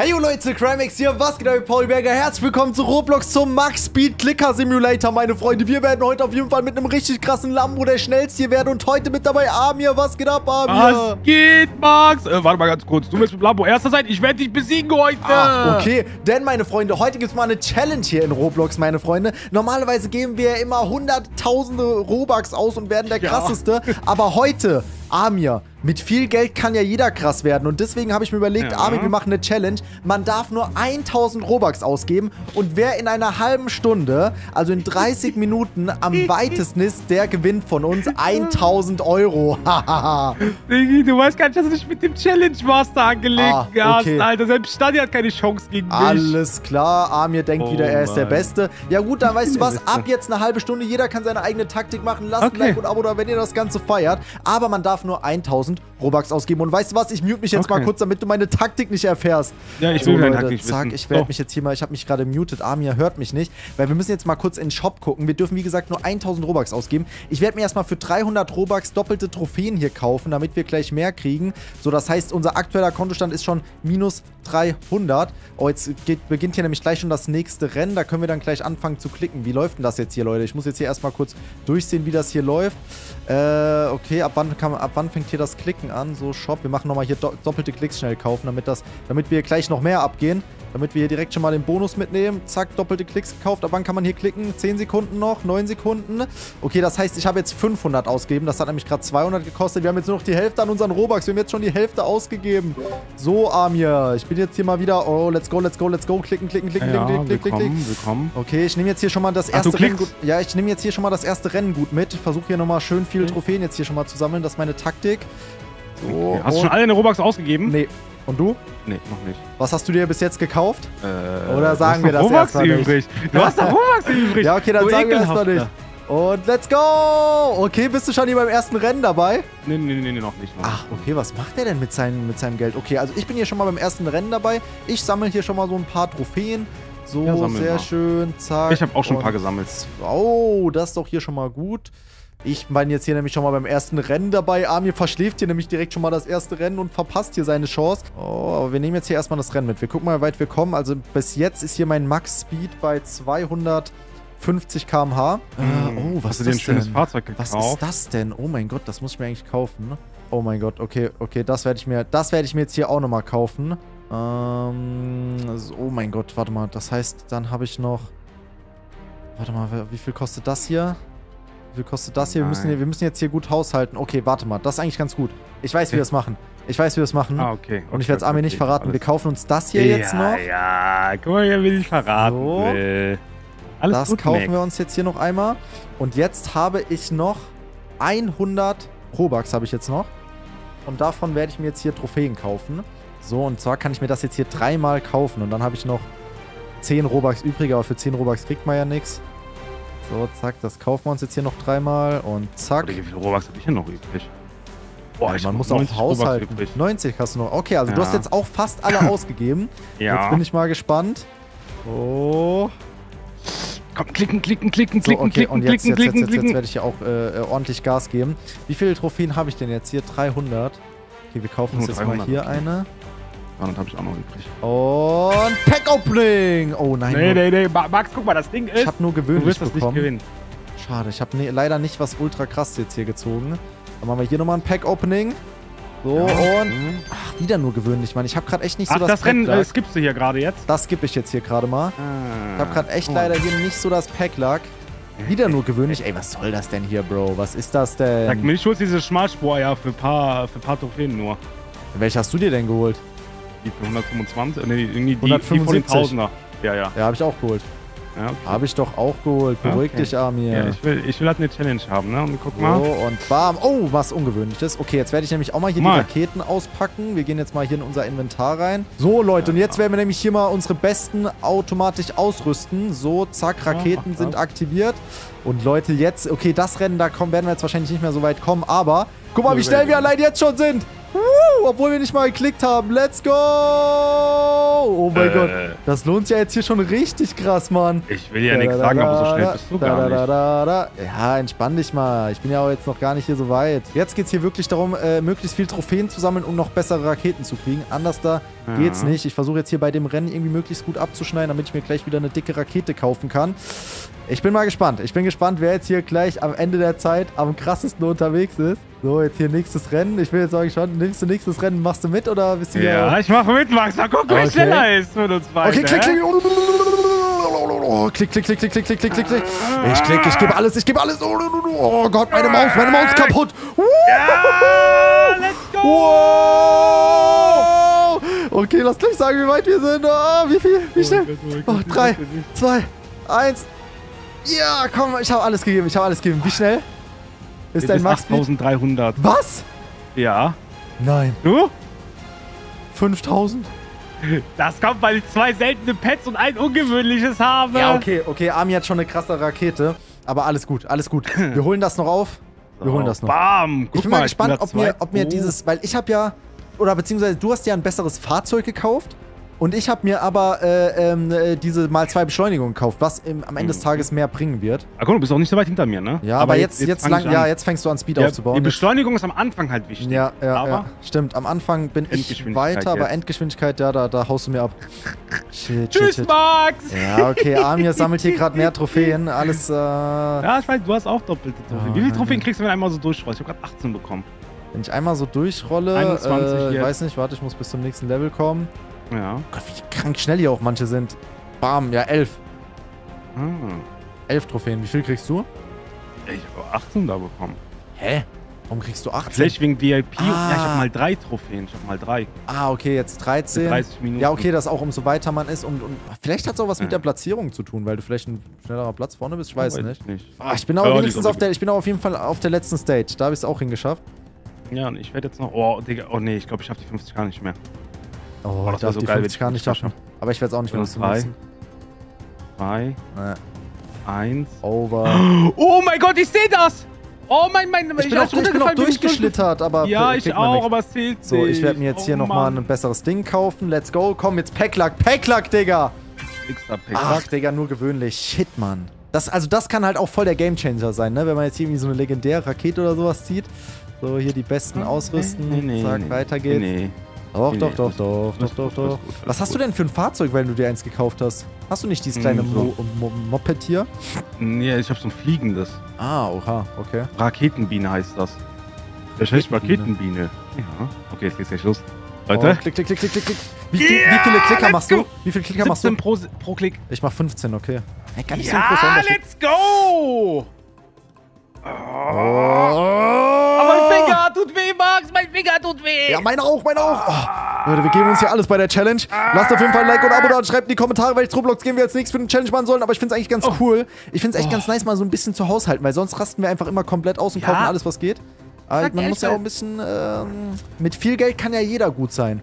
Hey Leute, CRIMEX hier, was geht ab, Paul Berger, herzlich willkommen zu Roblox, zum Max Speed Clicker Simulator, meine Freunde. Wir werden heute auf jeden Fall mit einem richtig krassen Lambo der Schnellste hier werden und heute mit dabei Amir. Was geht ab, Amir? Was geht, Max? Warte mal ganz kurz, du willst mit Lambo erster sein, ich werde dich besiegen heute. Ah, okay, denn meine Freunde, heute gibt es mal eine Challenge hier in Roblox, meine Freunde. Normalerweise geben wir immer hunderttausende Robux aus und werden der krasseste, aber heute, Amir, mit viel Geld kann ja jeder krass werden. Und deswegen habe ich mir überlegt, Amir, wir machen eine Challenge. Man darf nur 1000 Robux ausgeben. Und wer in einer halben Stunde, also in 30 Minuten, am weitesten ist, der gewinnt von uns 1000 €. Diggi, du weißt gar nicht, dass du dich mit dem Challenge Master angelegt hast, Alter. Selbst Stadi hat keine Chance gegen mich. Alles klar, Amir denkt wieder, er ist der Beste. Ja gut, dann weißt du was, ab jetzt eine halbe Stunde. Jeder kann seine eigene Taktik machen. Lasst ein Like und Abo da, wenn ihr das Ganze feiert. Aber man darf nur 1000 Robux ausgeben. Und weißt du was? Ich mute mich jetzt mal kurz, damit du meine Taktik nicht erfährst. Ja, ich will meine Taktik nicht wissen. Ich werde mich jetzt hier mal, ich habe mich gerade muted. Amir hört mich nicht, weil wir müssen jetzt mal kurz in den Shop gucken. Wir dürfen, wie gesagt, nur 1000 Robux ausgeben. Ich werde mir erstmal für 300 Robux doppelte Trophäen hier kaufen, damit wir gleich mehr kriegen. So, das heißt, unser aktueller Kontostand ist schon minus 300. Oh, jetzt beginnt hier nämlich gleich schon das nächste Rennen. Da können wir dann gleich anfangen zu klicken. Wie läuft denn das jetzt hier, Leute? Ich muss jetzt hier erstmal kurz durchsehen, wie das hier läuft. Okay, ab wann fängt hier das Klicken an? So, Shop. Wir machen nochmal hier doppelte Klicks schnell kaufen, damit wir gleich noch mehr abgehen. Damit wir hier direkt schon mal den Bonus mitnehmen. Zack, doppelte Klicks gekauft. Ab wann kann man hier klicken? 10 Sekunden noch, 9 Sekunden. Okay, das heißt, ich habe jetzt 500 ausgegeben. Das hat nämlich gerade 200 gekostet. Wir haben jetzt nur noch die Hälfte an unseren Robux. Wir haben jetzt schon die Hälfte ausgegeben. So, Amir, ich bin jetzt hier mal wieder... Oh, let's go, let's go, let's go. Klicken, klicken, klicken, klicken, klicken, klicken. Willkommen. Okay, ich nehme jetzt hier schon mal das erste Rennen gut... Ja, ich nehme jetzt hier schon mal das erste Rennen gut mit. Versuche hier nochmal schön viele Trophäen jetzt hier schon mal zu sammeln. Das ist meine Taktik. So, hast du schon alle deine Robux ausgegeben? Nee. Und du? Nee, noch nicht. Was hast du dir bis jetzt gekauft? Oder sagen wir das erstmal nicht? Du hast noch Robux übrig. Ja, okay, dann sagen wir erstmal nicht. Und let's go! Okay, bist du schon hier beim ersten Rennen dabei? Nee, nee, nee, nee, noch nicht. Ach, okay, was macht der denn mit seinem Geld? Okay, also ich bin hier schon mal beim ersten Rennen dabei. Ich sammle hier schon mal so ein paar Trophäen. So, ja, sehr schön, zack. Ich habe auch schon ein paar gesammelt. Oh, das ist doch hier schon mal gut. Ich bin jetzt hier nämlich schon mal beim ersten Rennen dabei. Amir verschläft hier nämlich direkt schon mal das erste Rennen und verpasst hier seine Chance. Oh, aber wir nehmen jetzt hier erstmal das Rennen mit. Wir gucken mal, wie weit wir kommen. Also bis jetzt ist hier mein Max-Speed bei 250 km/h. Oh, was ist das denn? Hast du dir ein schönes Fahrzeug gekauft? Was ist das denn? Oh mein Gott, das muss ich mir eigentlich kaufen. Oh mein Gott, okay, okay, das werde ich mir jetzt hier auch nochmal kaufen. Also, oh mein Gott, warte mal. Das heißt, dann habe ich noch... Warte mal, wie viel kostet das hier? Wie kostet das hier? Wir müssen jetzt hier gut haushalten. Okay, warte mal. Das ist eigentlich ganz gut. Ich weiß, wie wir es machen. Ich weiß, wie wir es machen. Ah, okay. Und ich werde es Amir nicht verraten. Alles. Wir kaufen uns das hier jetzt noch. Ja, ja. Guck mal, hier will ich verraten. So. Alles das gut, kaufen wir uns jetzt hier noch einmal. Und jetzt habe ich noch 100 Robux habe ich jetzt noch. Und davon werde ich mir jetzt hier Trophäen kaufen. So, und zwar kann ich mir das jetzt hier 3-mal kaufen. Und dann habe ich noch 10 Robux übrig. Aber für 10 Robux kriegt man ja nichts. So, zack, das kaufen wir uns jetzt hier noch 3-mal und zack. Wie viel Robux habe ich denn noch übrig? Boah, ja, man muss auch haushalten. 90 hast du noch. Okay, also du hast jetzt auch fast alle ausgegeben. Jetzt bin ich mal gespannt. Oh. Komm, klicken, klicken, klicken. Jetzt werde ich hier auch ordentlich Gas geben. Wie viele Trophäen habe ich denn jetzt hier? 300. Okay, wir kaufen uns jetzt mal hier eine. Und habe ich auch noch übrig. Und Pack Opening! Oh nein. Nee, nee, nee. Max, guck mal, das Ding ist... Ich habe nur gewöhnlich bekommen. Schade, ich habe leider nicht was ultra krass jetzt hier gezogen. Dann machen wir hier nochmal ein Pack Opening. So, und... Ach, wieder nur gewöhnlich, Mann. Ich habe gerade echt nicht so das... Ach, das Rennen skippst du hier gerade jetzt? Das skippe ich jetzt hier gerade mal. Ich habe gerade echt leider hier nicht so das Pack-Luck. Wieder nur gewöhnlich. Ey, was soll das denn hier, Bro? Was ist das denn? Sag mir, ich hol diese Schmalspur für ein paar Trophäen nur. Welche hast du dir denn geholt? Die für 125, nee, irgendwie die von den Tausender. Ja, ja. Ja, habe ich auch geholt. Ja, okay. Habe ich doch auch geholt. Beruhig dich, Amir. Ja, ich will halt eine Challenge haben, ne? Und guck mal. So, und bam. Oh, was Ungewöhnliches. Okay, jetzt werde ich nämlich auch mal hier die Raketen auspacken. Wir gehen jetzt mal hier in unser Inventar rein. So, Leute, und jetzt werden wir nämlich hier mal unsere besten automatisch ausrüsten. So, zack, Raketen sind aktiviert. Und Leute, jetzt, okay, das Rennen, da werden wir jetzt wahrscheinlich nicht mehr so weit kommen, aber guck mal, wie schnell wir allein jetzt schon sind. Obwohl wir nicht mal geklickt haben. Let's go! Oh mein Gott. Das lohnt sich ja jetzt hier schon richtig krass, Mann. Ich will ja nichts sagen, aber so schnell bist du gar nicht. Ja, entspann dich mal. Ich bin ja auch jetzt noch gar nicht hier so weit. Jetzt geht es hier wirklich darum, möglichst viel Trophäen zu sammeln, um noch bessere Raketen zu kriegen. Anders da geht's nicht. Ich versuche jetzt hier bei dem Rennen irgendwie möglichst gut abzuschneiden, damit ich mir gleich wieder eine dicke Rakete kaufen kann. Ich bin mal gespannt. Ich bin gespannt, wer jetzt hier gleich am Ende der Zeit am krassesten unterwegs ist. So, jetzt hier nächstes Rennen. Ich will jetzt sagen, schon, nächstes Rennen, machst du mit oder bist du hier? Ja, ich mache mit, Max. Mal gucken, wer schneller ist mit uns beiden. Okay, klick, klick. Klick. Ich klicke, ich gebe alles, Oh Gott, meine Maus ist kaputt. Ja, let's go. Wow. Okay, lass gleich sagen, wie weit wir sind. Oh, wie viel? Wie schnell? Oh, 3, 2, 1. Ja, komm, ich habe alles gegeben, Wie schnell ist dein Max? 8300. Was? Ja. Nein. Du? 5000. Das kommt, weil ich 2 seltene Pets und ein ungewöhnliches habe. Ja, okay, Amir hat schon eine krasse Rakete. Aber alles gut, Wir holen das noch auf. Wir holen das noch. Bam! Guck, ich bin mal gespannt, ob mir dieses... Weil ich habe ja... Oder beziehungsweise du hast ja ein besseres Fahrzeug gekauft. Und ich habe mir aber diese ×2 Beschleunigung gekauft, was am Ende des Tages mehr bringen wird. Ach komm, du bist auch nicht so weit hinter mir, ne? Ja, aber jetzt fängst du an, Speed aufzubauen. Die Beschleunigung ist am Anfang halt wichtig. Ja, stimmt. Am Anfang bin ich weiter, aber Endgeschwindigkeit, ja, da haust du mir ab. Shit, tschüss, Max! Ja, okay, Amir sammelt hier gerade mehr Trophäen, alles... Ja, ich weiß, du hast auch doppelte Trophäen. Wie viele Trophäen kriegst du, wenn du einmal so durchrollst? Ich habe gerade 18 bekommen. Wenn ich einmal so durchrolle, 21 jetzt. Ich weiß nicht, warte, ich muss bis zum nächsten Level kommen. Ja. Gott, wie krank schnell hier auch manche sind. Bam, ja, 11. 11 Trophäen. Wie viel kriegst du? Ich habe 18 da bekommen. Hä? Warum kriegst du 18? Vielleicht wegen VIP. Ja, ich habe mal 3 Trophäen. Ah, okay, jetzt 13. 30 Minuten. Ja, okay, das auch, umso weiter man ist. Und vielleicht hat es auch was mit der Platzierung zu tun, weil du vielleicht ein schnellerer Platz vorne bist. Ich weiß nicht. Ah, ich bin auch wenigstens auf jeden Fall auf der letzten Stage. Da habe ich es auch hingeschafft. Ja, und ich werde jetzt noch... Oh, Digga, oh nee, ich glaube, ich schaffe die 50 gar nicht mehr. Oh, das darf so die 50 gar nicht schaffen. Aber ich werde es auch nicht mehr zum nächsten. 3, 2, 1. Over. Oh mein Gott, ich sehe das! Oh mein, ich bin noch durchgeschlittert, aber... Ja, ich auch, aber es zählt nicht. So, ich werde mir jetzt hier nochmal ein besseres Ding kaufen. Let's go. Komm, jetzt Packlack, Digga! Ach, Digga, nur gewöhnlich. Shit, Mann. Das kann halt auch voll der Gamechanger sein, ne? Wenn man jetzt hier irgendwie so eine legendäre Rakete oder sowas zieht. So, hier die besten ausrüsten. Zack, weiter geht's. Doch. Was hast du denn für ein Fahrzeug, wenn du dir eins gekauft hast? Hast du nicht dieses kleine Moped hier? Nee, ich hab so ein fliegendes. Ah, oha, okay. Raketenbiene heißt das. Raketenbiene. Ja. Okay, jetzt geht's gleich los. Leute. Klick, klick, klick, klick, klick. Wie viele Klicker machst du? Wie viele Klicker machst du? 17 pro Klick. Ich mach 15, okay. Gar nicht so ein großer Unterschied. Let's go! Aber mein Finger tut weh, Max! Mein Finger tut weh! Ja, meiner auch, Oh. Leute, wir geben uns hier alles bei der Challenge. Lasst auf jeden Fall ein Like und ein Abo da und schreibt in die Kommentare, welches Roblox Game wir als nächstes für eine Challenge machen sollen. Aber ich finde es eigentlich ganz cool. Ich finde es echt ganz nice, mal so ein bisschen zu haushalten, weil sonst rasten wir einfach immer komplett aus und kaufen alles, was geht. Aber man muss ja auch ein bisschen... mit viel Geld kann ja jeder gut sein.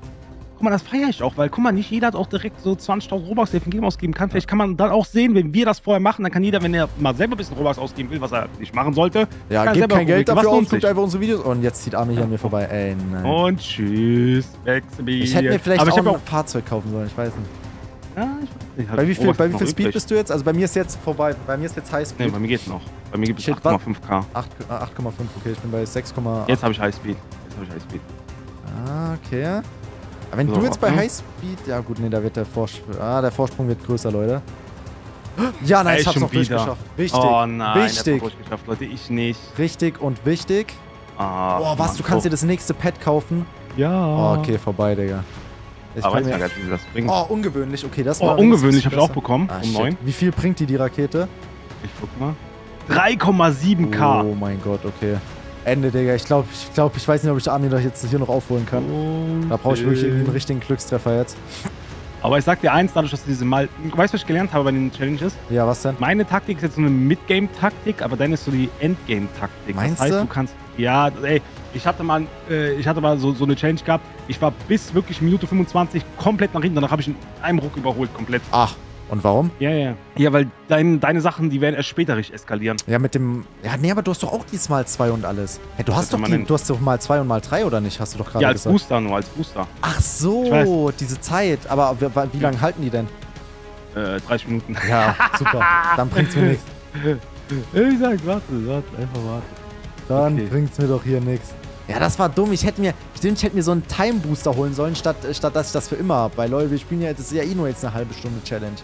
Guck mal, das feiere ich auch, weil, guck mal, nicht jeder hat auch direkt so 20.000 Robux, der für ein Game ausgeben kann. Vielleicht kann man dann auch sehen, wenn wir das vorher machen, dann kann jeder, wenn er mal selber ein bisschen Robux ausgeben will, was er nicht machen sollte. Ja, gibt kein Geld dafür aus, guckt einfach unsere Videos. Und jetzt zieht Amir hier an mir vorbei. Ey, nein. Und tschüss, Maxi. Ich hätte mir vielleicht auch ein Fahrzeug kaufen sollen, ich weiß nicht. Ja, ich weiß nicht. Bei wie viel Speed bist du jetzt? Also bei mir ist jetzt vorbei, bei mir ist jetzt Highspeed. Nee, bei mir geht's noch. Bei mir gibt es 8,5K. 8,5, okay, ich bin bei 6,8. Jetzt habe ich Highspeed. Ah, okay. Aber wenn du jetzt bei Highspeed... Ja gut, nee, da wird der Vorsprung... Ah, der Vorsprung wird größer, Leute. Ja, nein, ich hab's noch durchgeschafft. Wichtig. Oh nein, ich hab's noch durchgeschafft, Leute. Ich nicht. Richtig und wichtig. Ah, oh, was? Du kannst dir das nächste Pad kaufen? Ja. Oh, okay, vorbei, Digga. Aber ich weiß nicht, wie das bringt. Oh, ungewöhnlich. Okay, das war... Oh, ungewöhnlich hab ich auch bekommen. Um 9. Wie viel bringt die Rakete? Ich guck mal. 3,7K. Oh mein Gott, okay. Ende, Digga. Ich weiß nicht, ob ich Amir doch jetzt hier noch aufholen kann. Da brauche ich wirklich einen richtigen Glückstreffer jetzt. Aber ich sag dir eins, dadurch, dass du diese mal... Weißt du, was ich gelernt habe bei den Challenges? Ja, was denn? Meine Taktik ist jetzt so eine Midgame-Taktik, aber deine ist so die Endgame-Taktik. Meinst du? Das heißt, du kannst... Ja, ey, ich hatte mal so eine Challenge gehabt. Ich war bis wirklich Minute 25 komplett nach hinten. Danach habe ich in einem Ruck überholt, komplett. Ach. Und warum? Ja, weil deine Sachen, die werden erst später richtig eskalieren. Ja, mit dem... Ja, nee, aber du hast doch auch dieses Mal 2 und alles. Hey, du hast doch mal 2 und mal 3, oder nicht? Hast du doch gerade gesagt. Ja, als Booster nur, als Booster. Ach so, diese Zeit. Aber wie lange halten die denn? 30 Minuten. Ja, super. Dann bringt's mir nichts. Ich sag, warte, einfach warte. Dann bringt's mir doch hier nichts. Ja, das war dumm. Ich hätte mir so einen Time-Booster holen sollen, statt dass ich das für immer habe. Weil, Leute, wir spielen ja, das ist ja eh nur jetzt eine halbe Stunde Challenge.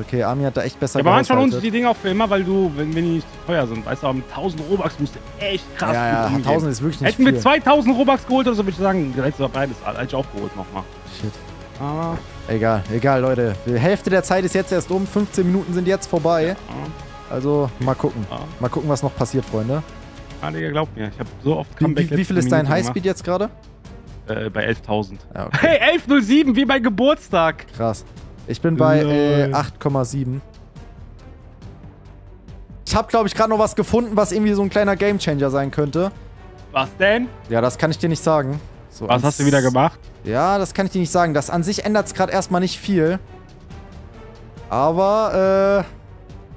Okay, Amir hat da echt besser geholfen. Ja, aber manchmal uns die Dinge auch für immer, weil du, wenn die nicht teuer sind, weißt du, aber mit 1000 Robux musst du echt krass. Ja, 1000 ist wirklich nicht viel. Hätten wir 2000 Robux geholt, oder so, würde ich sagen, hättest du beides, hätte ich auch geholt nochmal. Shit. Aber egal, Leute. Die Hälfte der Zeit ist jetzt erst um, 15 Minuten sind jetzt vorbei. Ja. Also, mal gucken. Ja. Mal gucken, was noch passiert, Freunde. Ah, Digga, glaubt mir, ich habe so oft Comeback. Wie viel ist dein Highspeed jetzt gerade? Bei 11.000. Ja, okay. Hey, 11.07, wie bei Geburtstag. Krass. Ich bin bei 8,7. Ich habe, glaube ich, gerade noch was gefunden, was irgendwie so ein kleiner Gamechanger sein könnte. Was denn? Ja, das kann ich dir nicht sagen. So, was hast du wieder gemacht? Ja, das kann ich dir nicht sagen. Das an sich ändert es gerade erstmal nicht viel. Aber,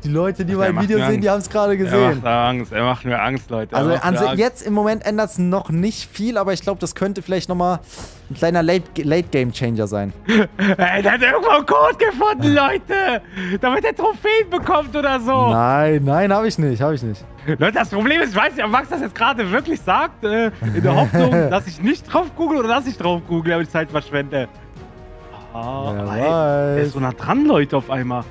die Leute, die mein Video sehen, die haben es gerade gesehen. Er macht mir Angst, Leute. Also jetzt im Moment ändert es noch nicht viel, aber ich glaube, das könnte vielleicht nochmal ein kleiner Late-Game-Changer sein. Ey, der hat irgendwo einen Code gefunden, Leute! Damit er Trophäen bekommt oder so! Nein, habe ich nicht. Leute, das Problem ist, ich weiß nicht, ob Max das jetzt gerade wirklich sagt, in der Hoffnung, dass ich nicht drauf google oder dass ich drauf google, aber ich Zeit verschwende. Oh, der ist so nah dran, Leute, auf einmal.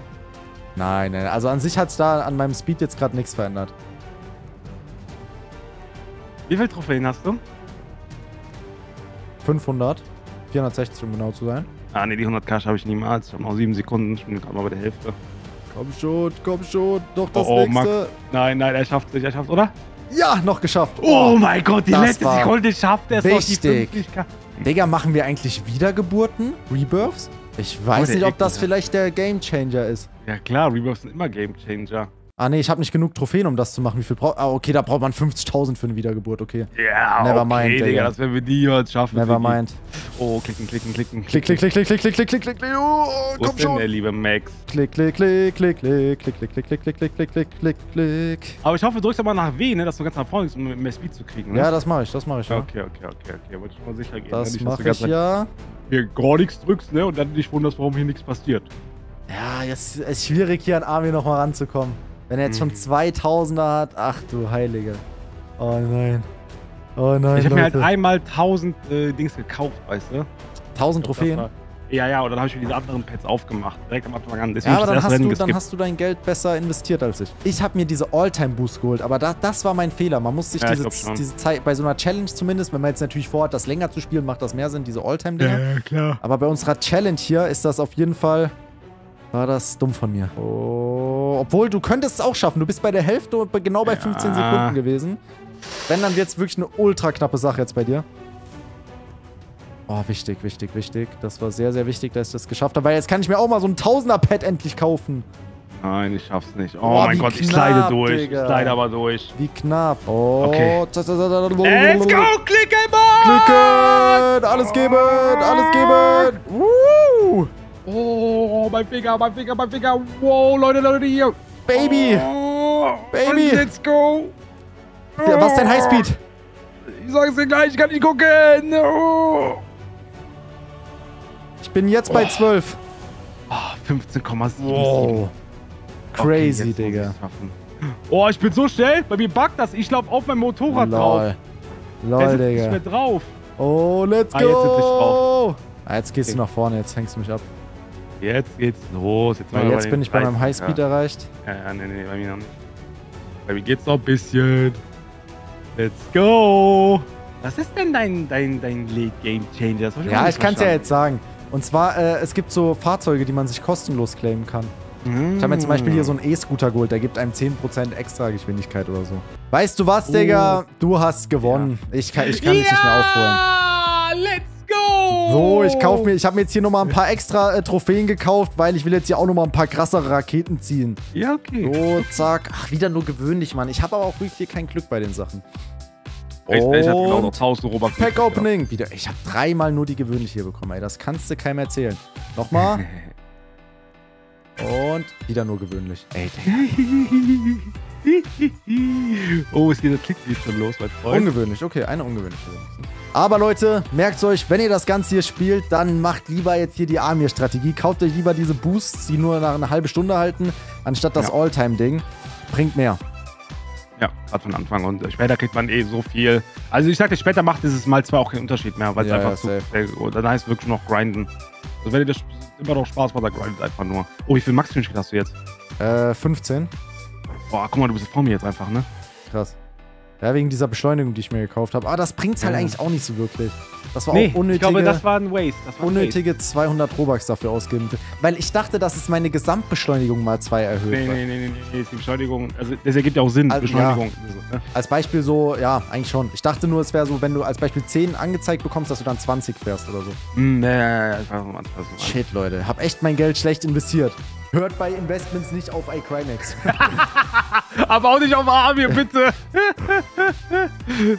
Nein, also an sich hat es da an meinem Speed jetzt gerade nichts verändert. Wie viele Trophäen hast du? 500. 460, um genau zu sein. Ah, ne, die 100k habe ich niemals. Ich habe noch 7 Sekunden, ich bin gerade mal bei der Hälfte. Komm schon, doch das nächste. Max. Nein, er schafft es nicht, oder? Ja, noch geschafft. Oh mein Gott, die letzte Sekunde schafft er es noch, die 50k. Digga, machen wir eigentlich Wiedergeburten? Rebirths? Ich weiß nicht, ob das vielleicht der Gamechanger ist. Ja klar, Rebirths sind immer Gamechanger. Ah ne, ich habe nicht genug Trophäen, um das zu machen. Wie viel braucht... Ah, okay, da braucht man 50.000 für eine Wiedergeburt, okay. Ja, Nevermind, okay, Digga, das werden wir nie jetzt schaffen. Nevermind. Oh, klicken. Klick. Oh, komm schon. Wo ist denn der liebe Max? Klick. Aber ich hoffe, du drückst aber nach W, ne, dass du ganz nach vorne bist, um mehr Speed zu kriegen, ne? Ja, das mache ich, ja. Okay, wollte ich mal sicher gehen. Das mache ich, ja. Hier gar nichts drückst, ne, und dann dich wunderst, warum hier nichts passiert. Ja, jetzt ist schwierig, hier an Amir nochmal ranzukommen. Wenn er jetzt schon 2000er hat, ach du Heilige. Oh nein, ich habe mir halt einmal 1000 Dings gekauft, weißt du? 1000 Trophäen? Ja, und dann habe ich mir diese anderen Pets aufgemacht, direkt am Anfang an. Deswegen, ja, aber dann hast du dein Geld besser investiert als ich. Ich habe mir diese All-Time-Boost geholt, aber das war mein Fehler. Man muss sich diese Zeit, bei so einer Challenge zumindest, wenn man jetzt natürlich vorhat, das länger zu spielen, macht das mehr Sinn, diese All-Time-Dinger. Ja, klar. Aber bei unserer Challenge hier ist das auf jeden Fall... War das dumm von mir. Oh, obwohl, du könntest es auch schaffen. Du bist bei der Hälfte und genau bei 15 Sekunden gewesen. Wenn, dann wird es wirklich eine ultra knappe Sache jetzt bei dir. Oh, wichtig. Das war sehr, sehr wichtig, dass ich das geschafft habe. Weil jetzt kann ich mir auch mal so ein 1000er-Pad endlich kaufen. Nein, ich schaff's nicht. Oh mein Gott, ich slide durch. Digga. Ich slide aber durch. Wie knapp. Oh. Okay. Let's go, klicken! Alles geben! Woo! Oh, mein Finger. Wow, Leute, hier. Baby. Let's go. Was ist dein Highspeed? Ich sag's dir gleich, ich kann nicht gucken. Oh. Ich bin jetzt bei 12. Oh, 15,7. Wow. Crazy, okay, Digga. Oh, ich bin so schnell. Bei mir buggt das. Ich lauf auf mein Motorrad drauf. Lol, Digga. Ich bin nicht mehr drauf. Oh, let's go. Jetzt sitze ich drauf. Jetzt gehst du nach vorne, jetzt hängst du mich ab. Jetzt geht's los. Jetzt bin ich bei meinem Highspeed erreicht. Ja, nee, bei mir noch nicht. Bei mir geht's noch ein bisschen. Let's go! Was ist denn dein Late-Game-Changer? Ja, ich kann's ja jetzt sagen. Und zwar, es gibt so Fahrzeuge, die man sich kostenlos claimen kann. Ich habe mir zum Beispiel hier so einen E-Scooter geholt, der gibt einem 10% extra Geschwindigkeit oder so. Weißt du was, Digga? Du hast gewonnen. Ja. Ich kann dich nicht mehr aufholen. Let's go! So, ich habe mir jetzt hier nochmal ein paar extra Trophäen gekauft, weil ich will jetzt hier auch nochmal ein paar krassere Raketen ziehen. Ja, okay. So, zack. Ach, wieder nur gewöhnlich, Mann. Ich habe aber auch wirklich hier kein Glück bei den Sachen. Ich hab genau noch 1000 Robux. Pack Opening. Wieder. Ich habe 3-mal nur die gewöhnliche hier bekommen, ey. Das kannst du keinem erzählen. Nochmal. Und wieder nur gewöhnlich. Ey, oh, es geht der Klick schon los, mein Freund. Ungewöhnlich, okay, eine ungewöhnliche. Aber Leute, merkt euch, wenn ihr das Ganze hier spielt, dann macht lieber jetzt hier die Amir-Strategie. Kauft euch lieber diese Boosts, die nur nach einer halben Stunde halten, anstatt das All-Time-Ding. Bringt mehr. Ja, gerade von Anfang und später kriegt man eh so viel. Also ich sagte, später macht dieses Mal 2 auch keinen Unterschied mehr, weil es einfach zu dann heißt wirklich noch grinden. Also wenn ihr das immer noch Spaß macht, dann grindet einfach nur. Oh, wie viel Max-Wünschen hast du jetzt? 15. Boah, guck mal, du bist vor mir jetzt einfach, ne? Krass. Ja, wegen dieser Beschleunigung, die ich mir gekauft habe. Ah, das bringt's halt eigentlich auch nicht so wirklich. Das war auch unnötige, ich glaube, das war ein Waste. Das war unnötige Waste. 200 Robux dafür ausgeben. Weil ich dachte, dass es meine Gesamtbeschleunigung mal 2 erhöht. Nee, die Beschleunigung, also das ergibt ja auch Sinn, also, Beschleunigung. Ja. Als Beispiel so, ja, eigentlich schon. Ich dachte nur, es wäre so, wenn du als Beispiel 10 angezeigt bekommst, dass du dann 20 fährst oder so. Nee, shit, Leute, hab echt mein Geld schlecht investiert. Hört bei Investments nicht auf CRIMEX. Aber auch nicht auf Amir, bitte.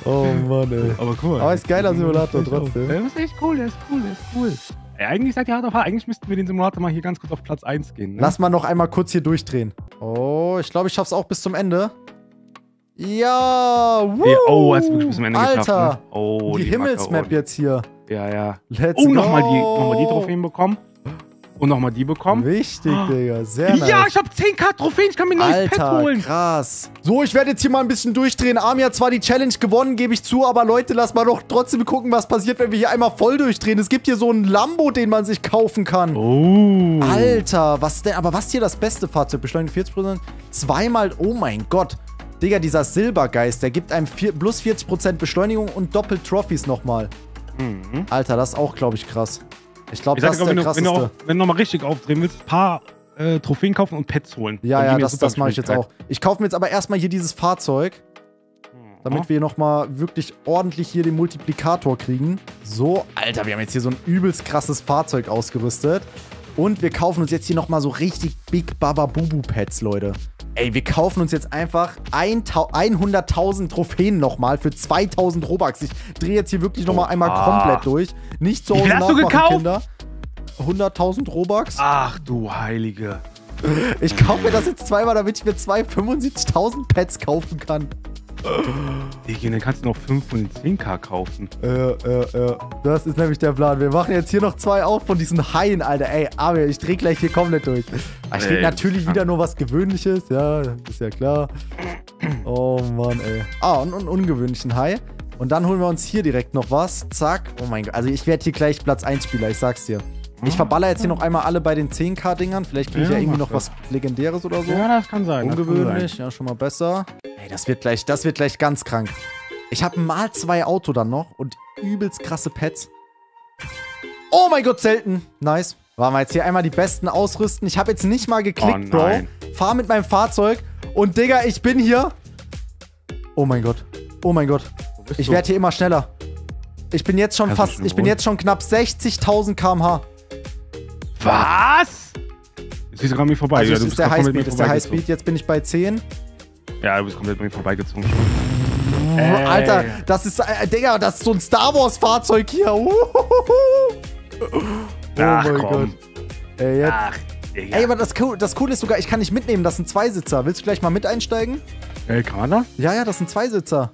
Oh Mann, ey. Aber cool. Aber ist geiler Simulator trotzdem. Der ist echt cool, der ist cool, der ist cool. Ey, eigentlich seid ihr hart auf hart. Eigentlich müssten wir den Simulator mal hier ganz kurz auf Platz 1 gehen. Ne? Lass mal noch einmal kurz hier durchdrehen. Oh, ich glaube, ich schaff's auch bis zum Ende. Ja, woo. Ey, oh, hast du wirklich bis zum Ende geschafft. Alter, ne? Oh, die Himmelsmap jetzt hier. Ja, ja. Let's go. Nochmal die Trophäen bekommen. Und nochmal die bekommen. Wichtig, Digga. Sehr nice. Ja, ich habe 10.000 Trophäen. Ich kann mir ein neues Pad holen. Krass. So, ich werde jetzt hier mal ein bisschen durchdrehen. Amir hat zwar die Challenge gewonnen, gebe ich zu. Aber Leute, lasst mal doch trotzdem gucken, was passiert, wenn wir hier einmal voll durchdrehen. Es gibt hier so einen Lambo, den man sich kaufen kann. Oh. Alter, was denn? Aber was hier das beste Fahrzeug? Beschleunigung 40%. Zweimal, oh mein Gott. Digga, dieser Silbergeist, der gibt einem plus 40% Beschleunigung und doppelt Trophys nochmal. Mhm. Alter, das ist auch, glaube ich, krass. Ich glaube, das ist der krasseste. Wenn du nochmal richtig aufdrehen willst, ein paar Trophäen kaufen und Pets holen. Ja, ja, das mache ich jetzt auch. Ich kaufe mir jetzt aber erstmal hier dieses Fahrzeug, damit wir nochmal wirklich ordentlich hier den Multiplikator kriegen. So, Alter, wir haben jetzt hier so ein übelst krasses Fahrzeug ausgerüstet. Und wir kaufen uns jetzt hier nochmal so richtig Big Baba Bubu Pets, Leute. Ey, wir kaufen uns jetzt einfach 100.000 Trophäen nochmal für 2.000 Robux. Ich drehe jetzt hier wirklich nochmal einmal komplett durch. Nicht zu Hause nachmachen, Kinder. 100.000 Robux. Ach du Heilige. Ich kaufe mir das jetzt zweimal, damit ich mir 75.000 Pets kaufen kann. Digga, dann kannst du noch 5 von den 10.000 kaufen. Das ist nämlich der Plan. Wir machen jetzt hier noch 2 auf von diesen Haien, Alter. Ey, Amir, ich dreh gleich hier komplett durch. Ich krieg natürlich wieder nur was Gewöhnliches. Ja, ist ja klar. Oh Mann, ey. Ah, und einen ungewöhnlichen Hai. Und dann holen wir uns hier direkt noch was. Zack. Oh mein Gott. Also ich werde hier gleich Platz 1 Spieler, ich sag's dir. Ich verballer jetzt hier noch einmal alle bei den 10.000-Dingern. Vielleicht kriege ich ja irgendwie noch was Legendäres oder so. Ja, das kann sein. Ungewöhnlich, ja, schon mal besser. Ey, das wird gleich ganz krank. Ich habe mal 2 Auto dann noch und übelst krasse Pets. Oh mein Gott, selten. Nice. Wollen wir jetzt hier einmal die Besten ausrüsten. Ich habe jetzt nicht mal geklickt, Bro. Fahr mit meinem Fahrzeug und, Digga, ich bin hier. Oh mein Gott. Oh mein Gott. Ich werde hier immer schneller. Ich bin jetzt schon knapp 60.000 km/h. Was? Jetzt ist sogar mir vorbei. Also ja, du bist ist der Highspeed. Jetzt bin ich bei 10. Ja, du bist komplett bei mir vorbeigezogen. Alter, das ist, Digga, das ist so ein Star Wars Fahrzeug hier. Ach, oh mein Gott. Ey, jetzt. Ach, Digga. Ey, aber das Coole ist sogar, ich kann nicht mitnehmen. Das sind 2-Sitzer. Willst du gleich mal mit einsteigen? Kann man das? Ja, ja, das sind 2-Sitzer.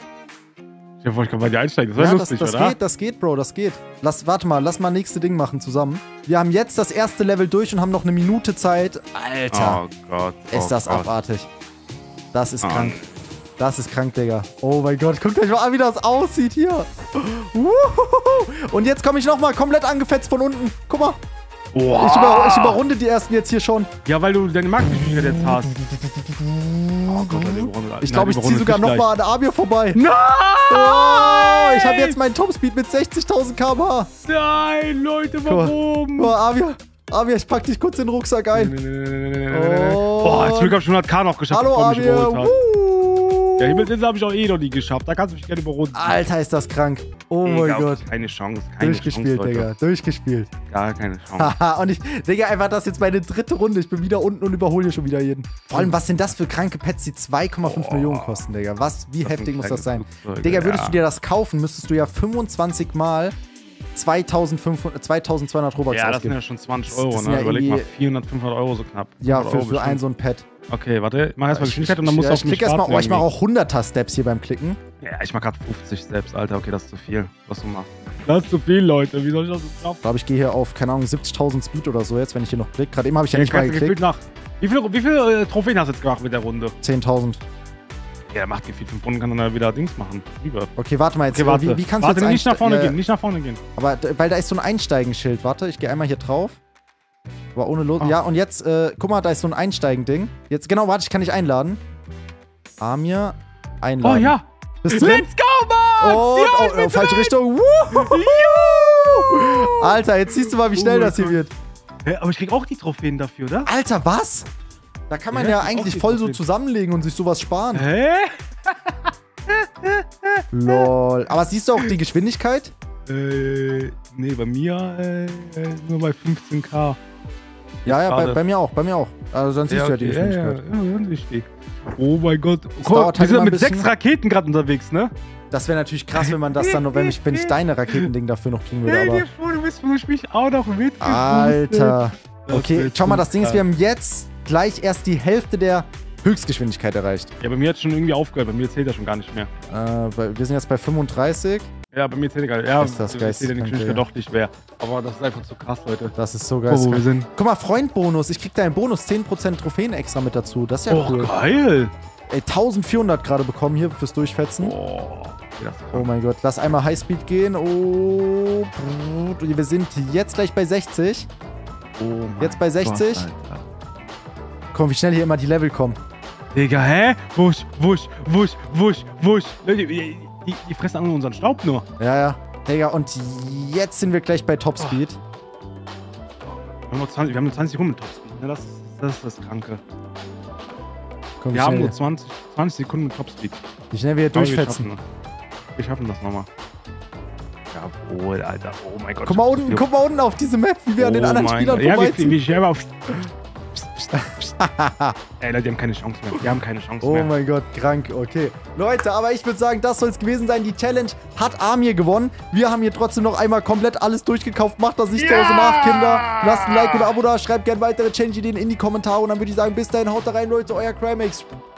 Ich hoffe, ich kann bei dir einsteigen. Das war lustig, oder? Das geht, Bro, das geht. Lass mal nächste Ding machen zusammen. Wir haben jetzt das erste Level durch und haben noch eine Minute Zeit. Alter, oh Gott, ist das abartig. Das ist krank. Das ist krank, Digga. Oh mein Gott, guckt euch mal an, wie das aussieht hier. Und jetzt komme ich nochmal komplett angefetzt von unten. Guck mal. Wow. Ich überrunde die ersten jetzt hier schon. Ja, weil du deine Markenspiele jetzt hast. Oh Gott, ich glaube, ich ziehe sogar nochmal an Amir vorbei. Nein! Oh, ich habe jetzt meinen Topspeed mit 60.000 km/h. Nein, Leute, warum? Oh, Amir, ich pack dich kurz in den Rucksack ein. Boah, jetzt habe ich schon 100.000 noch geschafft. Hallo, Amir. Ja, Himmelsinsel habe ich auch eh noch nie geschafft. Da kannst du mich gerne überrunden. Alter, ist das krank. Oh mein Gott. Keine Chance. Durchgespielt, Digga. Durchgespielt. Gar keine Chance. Haha, und Digga, einfach das jetzt meine 3. Runde. Ich bin wieder unten und überhole hier schon wieder jeden. Vor allem, was sind das für kranke Pets, die 2,5 Millionen kosten, Digga? Wie heftig muss das sein? Digga, würdest du dir das kaufen, müsstest du ja 25 mal 2200 Robux ausgeben. Ja, das sind ja schon 20 Euro, das, ne? Überleg mal, 400, 500 Euro so knapp. Ja, für ein so ein Pad. Okay, warte, ich mach erstmal Geschwindigkeit und dann musst du auf mich starten. Erstmal, oh, ich mache auch 100er Steps hier beim Klicken. Ja, ich mach gerade 50 Steps, Alter. Okay, das ist zu viel, was du machst. Das ist zu viel, Leute. Wie soll ich das jetzt schaffen? Ich glaube, ich gehe hier auf, keine Ahnung, 70.000 Speed oder so jetzt, wenn ich hier noch klicke. Gerade eben habe ich ja nicht mal geklickt. Nach. Wie viele Trophäen hast du jetzt gemacht mit der Runde? 10.000. Ja, macht gefühlt 5 Runden, kann dann ja wieder Dings machen. Lieber. Okay, warte mal jetzt. Okay, warte. Wie kannst du jetzt nicht nach vorne gehen, nicht nach vorne gehen. Aber, weil da ist so ein Einsteigenschild. Warte, ich gehe einmal hier drauf. Aber ohne Logo. Ja, und jetzt, guck mal, da ist so ein Einsteigen-Ding. Jetzt, genau, warte, ich kann dich einladen. Amir, einladen. Oh ja! Bist du drin? Let's go, Max! Oh, falsche Richtung. Alter, jetzt siehst du mal, wie schnell das hier wird. Aber ich krieg auch die Trophäen dafür, oder? Alter, was? Da kann man ja eigentlich voll so zusammenlegen und sich sowas sparen. Hä? Lol. Aber siehst du auch die Geschwindigkeit? Nee, bei mir nur bei 15K. Ja, ja, bei mir auch, bei mir auch. Also dann siehst du ja die Geschwindigkeit. Ja. Oh mein Gott. Guck, wir sind mit 6 Raketen gerade unterwegs, ne? Das wäre natürlich krass, wenn man das dann noch, wenn ich deine Raketending dafür noch kriegen würde. Hey, du bist für mich auch noch mit. Alter. Okay, schau mal, das Ding ist, wir haben jetzt gleich erst die Hälfte der Höchstgeschwindigkeit erreicht. Ja, bei mir hat es schon irgendwie aufgehört. Bei mir zählt das schon gar nicht mehr. Wir sind jetzt bei 35. Ja, bei mir zählt egal. Ja, ist das geil. Ja. Doch nicht mehr. Aber das ist einfach so krass, Leute. Das ist so geil. Oh, wir sind. Guck mal, Freundbonus. Ich krieg da einen Bonus. 10% Trophäen extra mit dazu. Das ist ja cool. Oh, geil. Ey, 1400 gerade bekommen hier fürs Durchfetzen. Oh, ja, oh mein Gott. Lass einmal Highspeed gehen. Oh. Wir sind jetzt gleich bei 60. Oh mein Jetzt bei 60. Gott, Alter. Komm, wie schnell hier immer die Level kommen. Digga, hä? Wusch, wusch, wusch, wusch, wusch. Die fressen an unseren Staub nur. Ja, ja. Digga, und jetzt sind wir gleich bei Topspeed. Wir haben nur 20 Sekunden mit Topspeed. Ja, das ist das Kranke. Komm, wir haben nur 20 Sekunden mit Topspeed. Wie schnell wir hier durchfetzen. Wir schaffen das nochmal. Jawohl, Alter. Oh mein Gott. Guck mal unten auf diese Map, wie wir an den anderen Spielern vorbeiziehen. Ja, wie schnell wir auf... Ey, Leute, die haben keine Chance mehr. Die haben keine Chance mehr. Oh mein Gott, krank. Okay. Leute, aber ich würde sagen, das soll es gewesen sein. Die Challenge hat Amir gewonnen. Wir haben hier trotzdem noch einmal komplett alles durchgekauft. Macht das nicht zu Hause nach, Kinder. Lasst ein Like oder Abo da. Schreibt gerne weitere Challenge-Ideen in die Kommentare. Und dann würde ich sagen, bis dahin, haut da rein, Leute. Euer CRIMEX.